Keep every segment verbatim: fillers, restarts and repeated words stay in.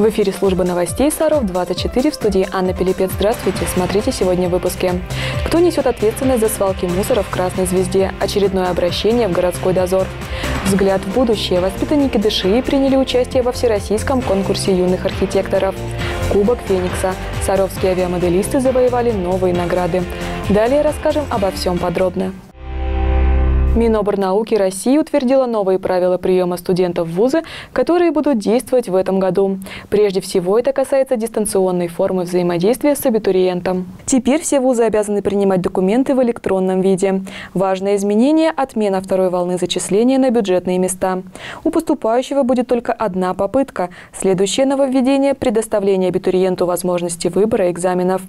В эфире служба новостей «Саров двадцать четыре», в студии Анна Пилипец. Здравствуйте! Смотрите сегодня в выпуске. Кто несет ответственность за свалки мусора в Красной звезде? Очередное обращение в городской дозор. Взгляд в будущее. Воспитанники ДШИ приняли участие во всероссийском конкурсе юных архитекторов. Кубок Феникса. Саровские авиамоделисты завоевали новые награды. Далее расскажем обо всем подробно. Минобрнауки России утвердила новые правила приема студентов в вузы, которые будут действовать в этом году. Прежде всего, это касается дистанционной формы взаимодействия с абитуриентом. Теперь все вузы обязаны принимать документы в электронном виде. Важное изменение – отмена второй волны зачисления на бюджетные места. У поступающего будет только одна попытка. Следующее нововведение – предоставление абитуриенту возможности выбора экзаменов.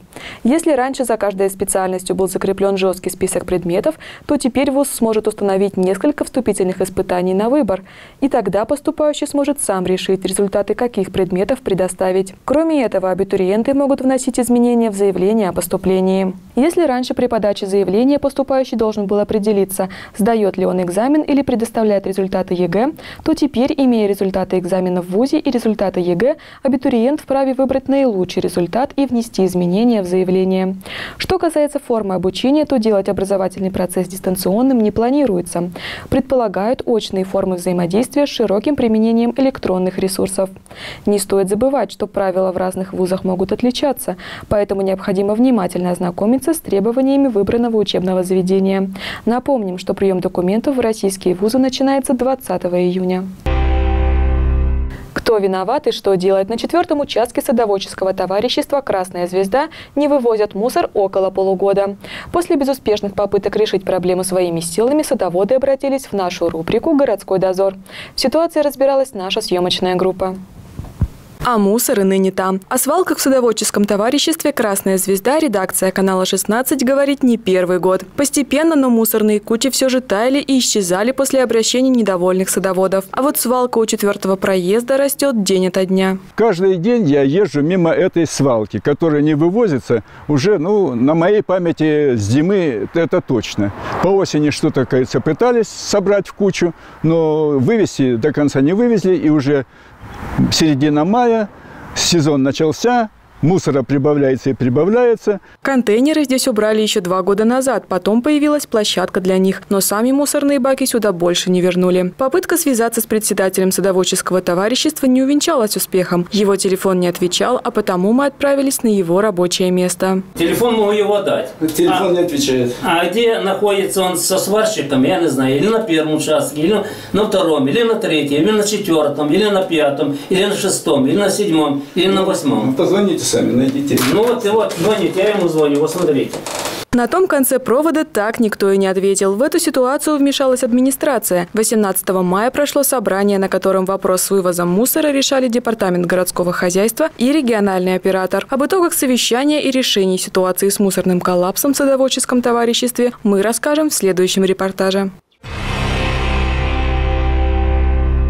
Если раньше за каждой специальностью был закреплен жесткий список предметов, то теперь вуз сможет установить несколько вступительных испытаний на выбор, и тогда поступающий сможет сам решить, результаты каких предметов предоставить. Кроме этого, абитуриенты могут вносить изменения в заявление о поступлении. Если раньше при подаче заявления поступающий должен был определиться, сдает ли он экзамен или предоставляет результаты ЕГЭ, то теперь, имея результаты экзамена в вузе и результаты ЕГЭ, абитуриент вправе выбрать наилучший результат и внести изменения в заявление. Что касается формы обучения, то делать образовательный процесс дистанционным не планируется. Предполагают очные формы взаимодействия с широким применением электронных ресурсов. Не стоит забывать, что правила в разных вузах могут отличаться, поэтому необходимо внимательно ознакомиться с требованиями выбранного учебного заведения. Напомним, что прием документов в российские вузы начинается двадцатого июня. Кто виноват и что делать? На четвертом участке садоводческого товарищества «Красная звезда» не вывозят мусор около полугода. После безуспешных попыток решить проблему своими силами садоводы обратились в нашу рубрику «Городской дозор». В ситуации разбиралась наша съемочная группа. А мусор и ныне там. О свалках в садоводческом товариществе «Красная звезда» редакция канала шестнадцать говорит не первый год. Постепенно, но мусорные кучи все же таяли и исчезали после обращений недовольных садоводов. А вот свалка у четвертого проезда растет день ото дня. Каждый день я езжу мимо этой свалки, которая не вывозится уже, ну, на моей памяти с зимы, это точно. По осени что-то, кажется, пытались собрать в кучу, но вывезти до конца не вывезли, и уже середина мая, сезон начался, мусора прибавляется и прибавляется. Контейнеры здесь убрали еще два года назад, потом появилась площадка для них, но сами мусорные баки сюда больше не вернули. Попытка связаться с председателем садоводческого товарищества не увенчалась успехом. Его телефон не отвечал, а потому мы отправились на его рабочее место. Телефон могу его дать. Телефон а, не отвечает. А где находится он со сварщиком, я не знаю, или на первом участке, или на втором, или на третьем, или на четвертом, или на пятом, или на шестом, или на седьмом, или на восьмом. Позвоните сами, найдите. Ну вот, и вот, звоните, я ему звоню, вот смотрите. На том конце провода так никто и не ответил. В эту ситуацию вмешалась администрация. восемнадцатого мая прошло собрание, на котором вопрос с вывозом мусора решали Департамент городского хозяйства и региональный оператор. Об итогах совещания и решении ситуации с мусорным коллапсом в садоводческом товариществе мы расскажем в следующем репортаже.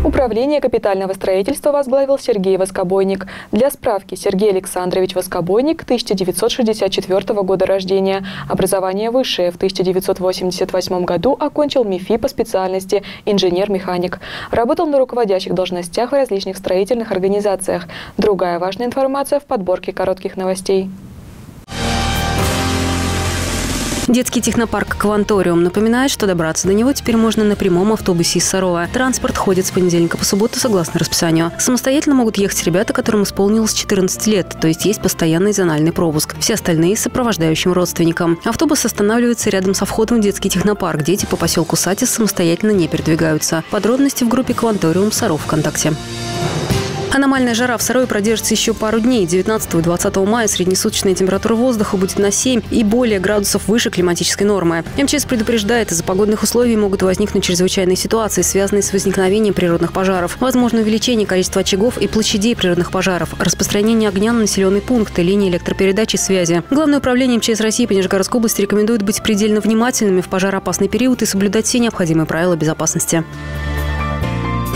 Управление капитального строительства возглавил Сергей Воскобойник. Для справки, Сергей Александрович Воскобойник, тысяча девятьсот шестьдесят четвёртого года рождения. Образование высшее. В тысяча девятьсот восемьдесят восьмом году окончил МИФИ по специальности инженер-механик. Работал на руководящих должностях в различных строительных организациях. Другая важная информация в подборке коротких новостей. Детский технопарк «Кванториум» напоминает, что добраться до него теперь можно на прямом автобусе из Сарова. Транспорт ходит с понедельника по субботу согласно расписанию. Самостоятельно могут ехать ребята, которым исполнилось четырнадцать лет, то есть есть постоянный зональный пропуск. Все остальные – сопровождающим родственникам. Автобус останавливается рядом со входом в детский технопарк. Дети по поселку Сатис самостоятельно не передвигаются. Подробности в группе «Кванториум Саров» ВКонтакте. Аномальная жара в Сарове продержится еще пару дней. девятнадцатого и двадцатого мая среднесуточная температура воздуха будет на семь и более градусов выше климатической нормы. МЧС предупреждает, из-за погодных условий могут возникнуть чрезвычайные ситуации, связанные с возникновением природных пожаров. Возможно увеличение количества очагов и площадей природных пожаров, распространение огня на населенные пункты, линии электропередачи и связи. Главное управление МЧС России по Нижегородской области рекомендует быть предельно внимательными в пожароопасный период и соблюдать все необходимые правила безопасности.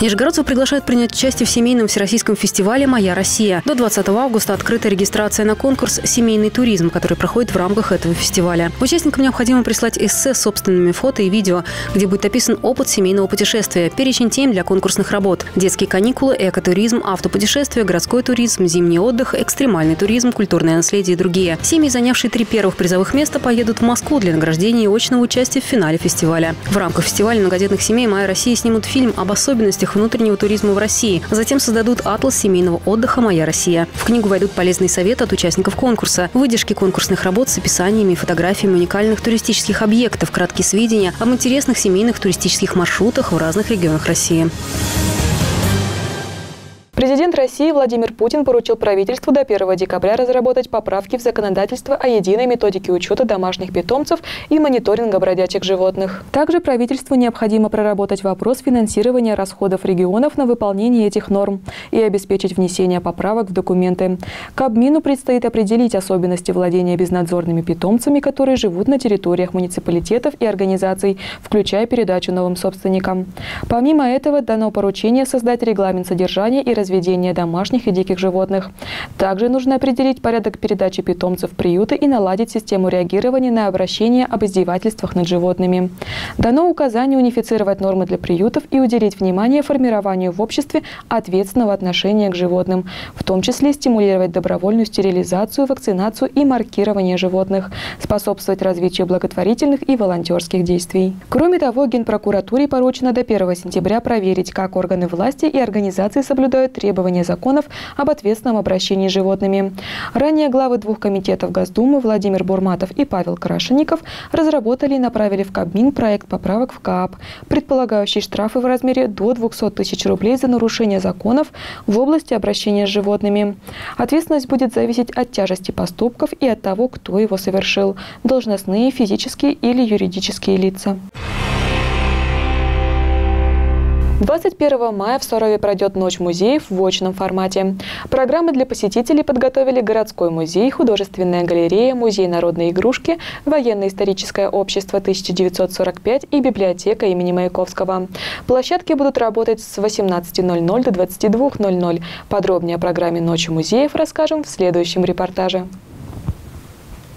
Нижегородцев приглашают принять участие в семейном всероссийском фестивале «Моя Россия». До двадцатого августа открыта регистрация на конкурс «Семейный туризм», который проходит в рамках этого фестиваля. Участникам необходимо прислать эссе с собственными фото и видео, где будет описан опыт семейного путешествия, перечень тем для конкурсных работ: детские каникулы, экотуризм, автопутешествия, городской туризм, зимний отдых, экстремальный туризм, культурное наследие и другие. Семьи, занявшие три первых призовых места, поедут в Москву для награждения и очного участия в финале фестиваля. В рамках фестиваля многодетных семей «Моя Россия» снимут фильм об особенностях внутреннего туризма в России. Затем создадут атлас семейного отдыха «Моя Россия». В книгу войдут полезные советы от участников конкурса, выдержки конкурсных работ с описаниями и фотографиями уникальных туристических объектов, краткие сведения об интересных семейных туристических маршрутах в разных регионах России. Президент России Владимир Путин поручил правительству до первого декабря разработать поправки в законодательство о единой методике учета домашних питомцев и мониторинга бродячих животных. Также правительству необходимо проработать вопрос финансирования расходов регионов на выполнение этих норм и обеспечить внесение поправок в документы. Кабмину предстоит определить особенности владения безнадзорными питомцами, которые живут на территориях муниципалитетов и организаций, включая передачу новым собственникам. Помимо этого, дано поручение создать регламент содержания и развития разведения домашних и диких животных. Также нужно определить порядок передачи питомцев в приюты и наладить систему реагирования на обращения об издевательствах над животными. Дано указание унифицировать нормы для приютов и уделить внимание формированию в обществе ответственного отношения к животным, в том числе стимулировать добровольную стерилизацию, вакцинацию и маркирование животных, способствовать развитию благотворительных и волонтерских действий. Кроме того, Генпрокуратуре поручено до первого сентября проверить, как органы власти и организации соблюдают требования законов об ответственном обращении с животными. Ранее главы двух комитетов Госдумы Владимир Бурматов и Павел Крашенников разработали и направили в Кабмин проект поправок в КАП, предполагающий штрафы в размере до двухсот тысяч рублей за нарушение законов в области обращения с животными. Ответственность будет зависеть от тяжести поступков и от того, кто его совершил – должностные, физические или юридические лица. двадцать первого мая в Сарове пройдет Ночь музеев в очном формате. Программы для посетителей подготовили городской музей, художественная галерея, музей народной игрушки, военно-историческое общество тысяча девятьсот сорок пять и библиотека имени Маяковского. Площадки будут работать с восемнадцати ноль-ноль до двадцати двух ноль-ноль. Подробнее о программе Ночи музеев расскажем в следующем репортаже.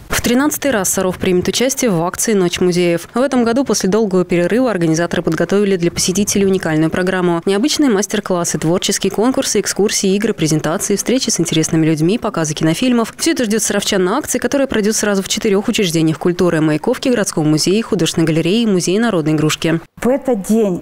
В тринадцатый раз Саров примет участие в акции «Ночь музеев». В этом году после долгого перерыва организаторы подготовили для посетителей уникальную программу. Необычные мастер-классы, творческие конкурсы, экскурсии, игры, презентации, встречи с интересными людьми, показы кинофильмов. Все это ждет саровчан на акции, которая пройдет сразу в четырех учреждениях культуры: Маяковке, городском музее, художественной галерее и музее народной игрушки. В этот день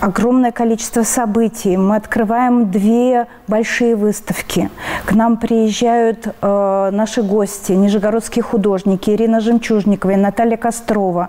огромное количество событий. Мы открываем две большие выставки. К нам приезжают э, наши гости, нижегородские художники Ирина Жемчужникова и Наталья Кострова.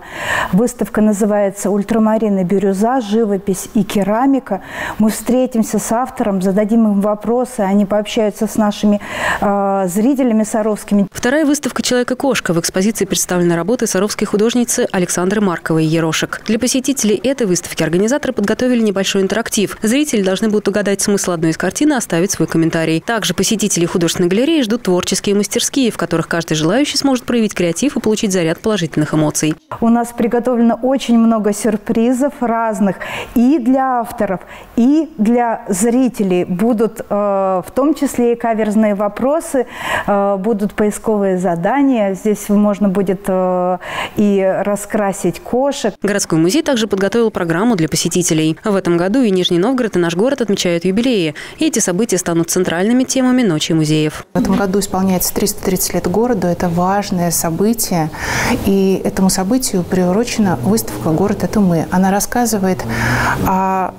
Выставка называется «Ультрамарина, бирюза, живопись и керамика». Мы встретимся с автором, зададим им вопросы, они пообщаются с нашими э, зрителями саровскими. Вторая выставка «Человек и кошка». В экспозиции представлены работы саровской художницы Александры Марковой Ерошек. Для посетителей этой выставки организаторы подготовили небольшой интерактив. Зрители должны будут угадать смысл одной из картин и оставить свой комментарий. Также посетители художественной галереи ждут творческие мастерские, в которых каждый желающий сможет проявить креатив и получить заряд положительных эмоций. У нас приготовлено очень много сюрпризов разных и для авторов, и для зрителей. Будут э, в том числе и каверзные вопросы, э, будут поисковые задания. Здесь можно будет э, и раскрасить кошек. Городской музей также подготовил программу для посетителей. В этом году и Нижний Новгород, и наш город отмечают юбилеи. И эти события станут центральными темами Ночи музеев. В этом году исполняется триста тридцать лет городу. Это важное событие. И этому событию приурочена выставка «Город – это мы». Она рассказывает о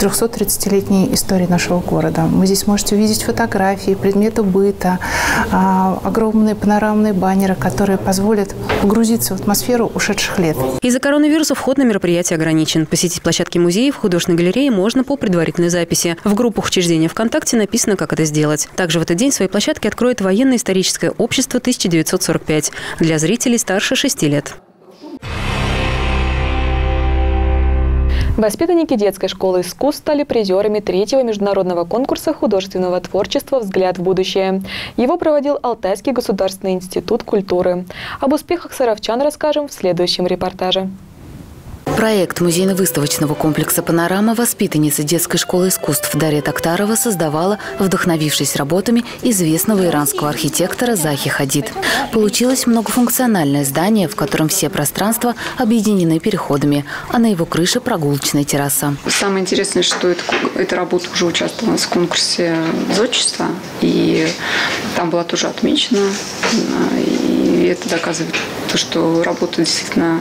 трёхсотридцатилетней истории нашего города. Вы здесь можете увидеть фотографии, предметы быта, огромные панорамные баннеры, которые позволят погрузиться в атмосферу ушедших лет. Из-за коронавируса вход на мероприятие ограничен. Посетить площадки музеев, художественной галереи можно по предварительной записи. В группах учреждения ВКонтакте написано, как это сделать. Также в этот день свои площадки откроет Военно-историческое общество тысяча девятьсот сорок пять для зрителей старше шести лет. Воспитанники детской школы искусств стали призерами третьего международного конкурса художественного творчества «Взгляд в будущее». Его проводил Алтайский государственный институт культуры. Об успехах саровчан расскажем в следующем репортаже. Проект музейно-выставочного комплекса «Панорама» воспитанница детской школы искусств Дарья Токтарова создавала, вдохновившись работами известного иранского архитектора Захи Хадид. Получилось многофункциональное здание, в котором все пространства объединены переходами, а на его крыше прогулочная терраса. Самое интересное, что эта, эта работа уже участвовала в конкурсе зодчества, и там была тоже отмечена, и это доказывает то, что работа действительно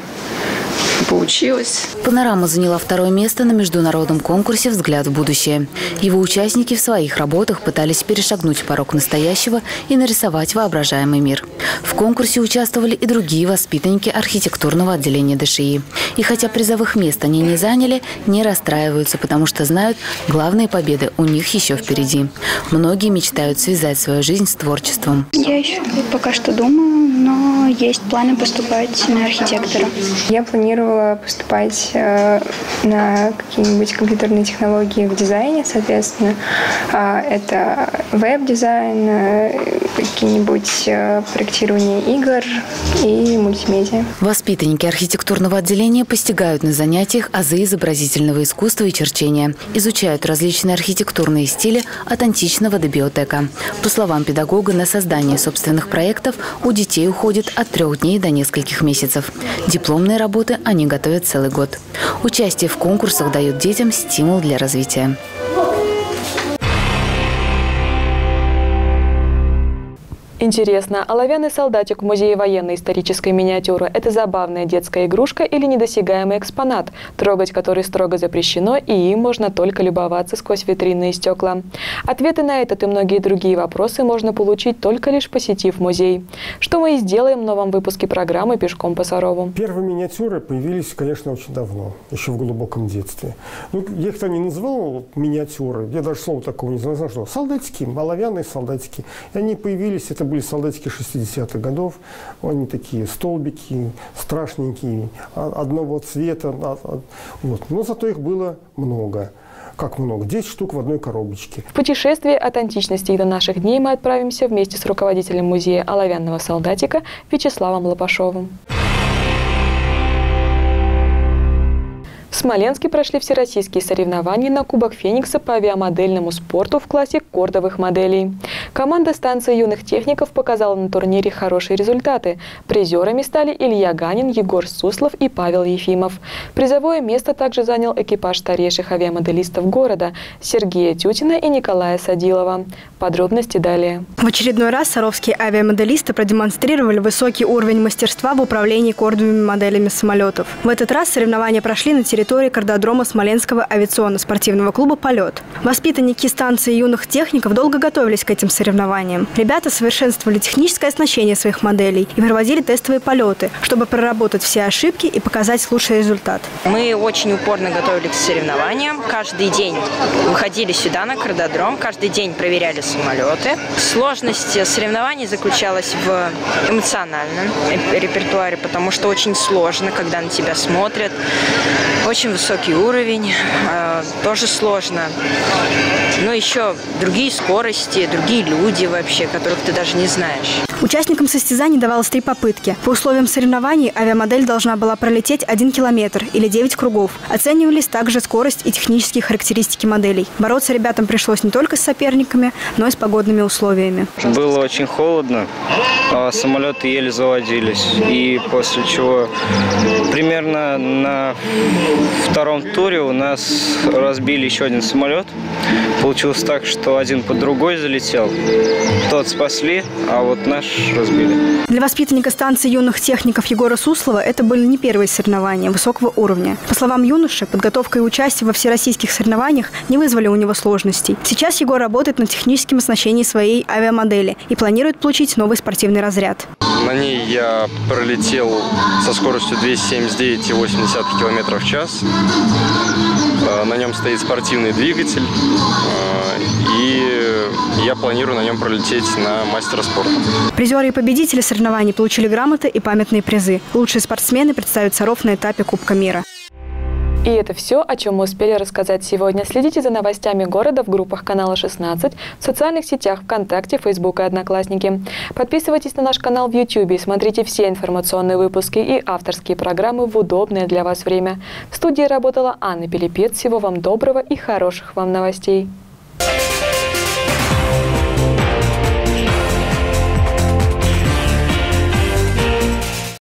получилось. «Панорама» заняла второе место на международном конкурсе «Взгляд в будущее». Его участники в своих работах пытались перешагнуть порог настоящего и нарисовать воображаемый мир. В конкурсе участвовали и другие воспитанники архитектурного отделения ДШИ. И хотя призовых мест они не заняли, не расстраиваются, потому что знают, главные победы у них еще впереди. Многие мечтают связать свою жизнь с творчеством. Я еще пока что думаю, но есть планы поступать на архитектора. Я планировала поступать на какие-нибудь компьютерные технологии в дизайне, соответственно. Это веб-дизайн, какие-нибудь проектирование игр и мультимедиа. Воспитанники архитектурного отделения постигают на занятиях азы изобразительного искусства и черчения. Изучают различные архитектурные стили от античного до биотека. По словам педагога, на создание собственных проектов у детей уходит от трех дней до нескольких месяцев. Дипломные работы они готовят целый год. Участие в конкурсах дает детям стимул для развития. Интересно, оловянный солдатик в музее военно-исторической миниатюры – это забавная детская игрушка или недосягаемый экспонат, трогать который строго запрещено, и им можно только любоваться сквозь витринные стекла? Ответы на этот и многие другие вопросы можно получить, только лишь посетив музей. Что мы и сделаем в новом выпуске программы «Пешком по Сарову». Первые миниатюры появились, конечно, очень давно, еще в глубоком детстве. Ну, я их-то не называл миниатюры, я даже слова такого не знал, что солдатики, оловянные солдатики, и они появились, это были солдатики шестидесятых годов, они такие столбики, страшненькие, одного цвета, вот. Но зато их было много. Как много? десять штук в одной коробочке. В путешествие от античности и до наших дней мы отправимся вместе с руководителем музея оловянного солдатика Вячеславом Лопашовым. В Смоленске прошли всероссийские соревнования на Кубок Феникса по авиамодельному спорту в классе кордовых моделей. Команда станции юных техников показала на турнире хорошие результаты. Призерами стали Илья Ганин, Егор Суслов и Павел Ефимов. Призовое место также занял экипаж старейших авиамоделистов города Сергея Тютина и Николая Садилова. Подробности далее. В очередной раз саровские авиамоделисты продемонстрировали высокий уровень мастерства в управлении кордовыми моделями самолетов. В этот раз соревнования прошли на территории территории кардодрома Смоленского авиационно-спортивного клуба «Полет». Воспитанники станции юных техников долго готовились к этим соревнованиям. Ребята совершенствовали техническое оснащение своих моделей и проводили тестовые полеты, чтобы проработать все ошибки и показать лучший результат. Мы очень упорно готовились к соревнованиям. Каждый день выходили сюда на кардодром, каждый день проверяли самолеты. Сложность соревнований заключалась в эмоциональном репертуаре, потому что очень сложно, когда на тебя смотрят. Очень высокий уровень, э, тоже сложно. Но еще другие скорости, другие люди вообще, которых ты даже не знаешь. Участникам состязаний давалось три попытки. По условиям соревнований авиамодель должна была пролететь один километр или девять кругов. Оценивались также скорость и технические характеристики моделей. Бороться ребятам пришлось не только с соперниками, но и с погодными условиями. Было очень холодно, а самолеты еле заводились. И после чего примерно на В втором туре у нас разбили еще один самолет. Получилось так, что один под другой залетел. Тот спасли, а вот наш разбили. Для воспитанника станции юных техников Егора Суслова это были не первые соревнования высокого уровня. По словам юноши, подготовка и участие во всероссийских соревнованиях не вызвали у него сложностей. Сейчас Егор работает над техническим оснащением своей авиамодели и планирует получить новый спортивный разряд. На ней я пролетел со скоростью двести семьдесят девять и восемьдесят километров в час. На нем стоит спортивный двигатель, и я планирую на нем пролететь на мастера спорта. Призеры и победители соревнований получили грамоты и памятные призы. Лучшие спортсмены представят Саров на этапе Кубка мира. И это все, о чем мы успели рассказать сегодня. Следите за новостями города в группах канала шестнадцать, в социальных сетях ВКонтакте, Фейсбук и Одноклассники. Подписывайтесь на наш канал в Ютьюбе и смотрите все информационные выпуски и авторские программы в удобное для вас время. В студии работала Анна Пилипец. Всего вам доброго и хороших вам новостей.